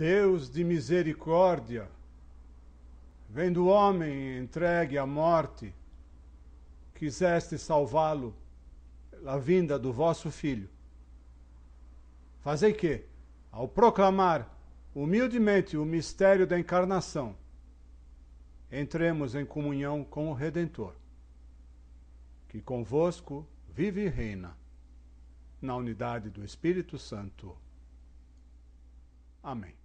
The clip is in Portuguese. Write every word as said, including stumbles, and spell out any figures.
Deus de misericórdia, vem do homem entregue à morte, quiseste salvá-lo pela vinda do vosso Filho. Fazei que, ao proclamar humildemente o mistério da encarnação, entremos em comunhão com o Redentor, que convosco vive e reina, na unidade do Espírito Santo. Amém.